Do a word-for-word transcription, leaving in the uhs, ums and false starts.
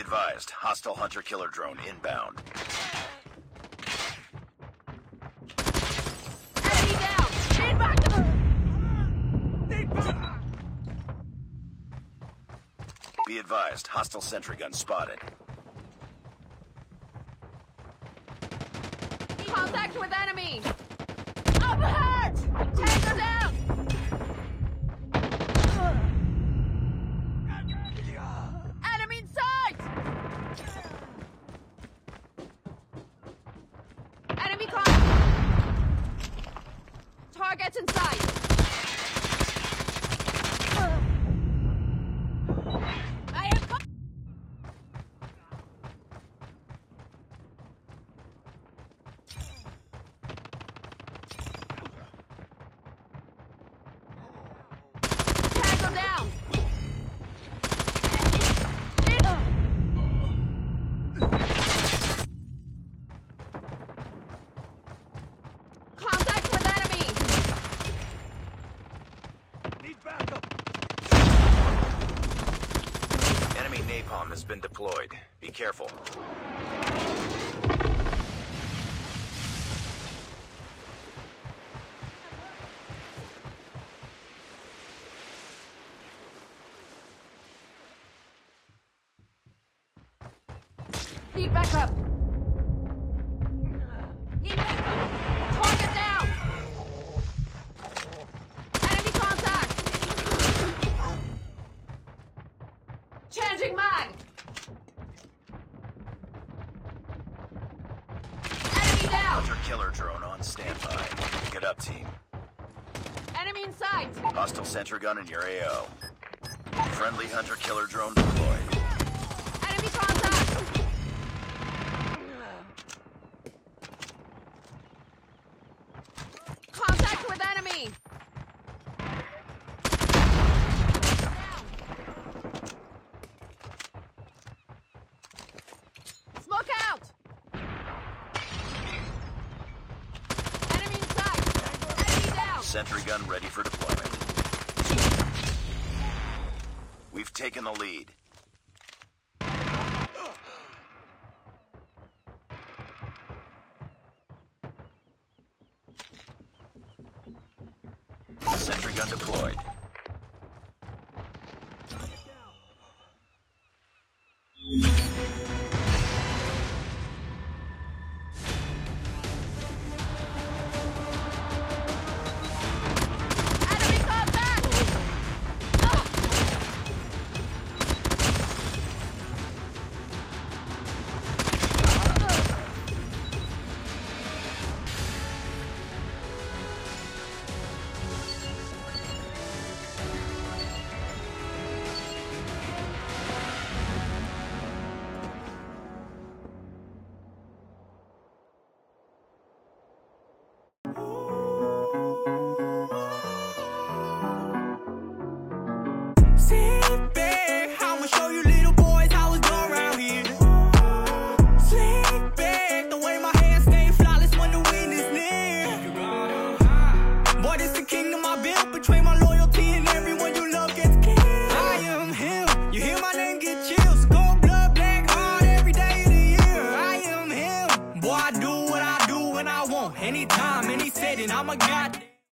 Be advised, hostile hunter-killer drone inbound. Be advised, hostile sentry gun spotted. Contact with enemy! Up ahead! Take them down! Enemy in sight! Enemy contact! Targets in sight! Has been deployed. Be careful. Need backup. Need backup. Target down. Enemy contact. Changing mag. Killer drone on standby. Get up, team. Enemy in sight. Hostile sentry gun in your A O. Friendly hunter killer drone deployed. Enemy contact. Contact with enemy. Smoke out. Sentry gun ready for deployment. We've taken the lead. Sentry gun deployed. Anytime, any setting, I'm a god.